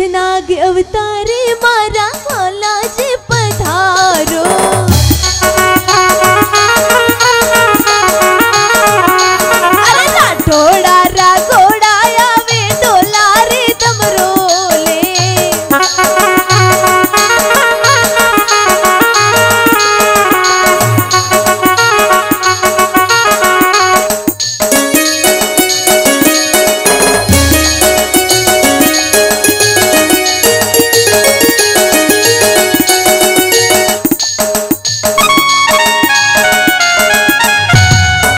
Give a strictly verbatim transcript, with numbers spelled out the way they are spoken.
कृष्ण नाग अवतार